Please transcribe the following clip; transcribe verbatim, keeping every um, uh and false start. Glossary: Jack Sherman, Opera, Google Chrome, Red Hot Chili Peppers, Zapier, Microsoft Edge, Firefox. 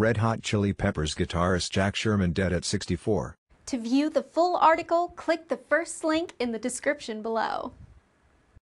Red Hot Chili Peppers guitarist Jack Sherman dead at sixty-four. To view the full article, click the first link in the description below.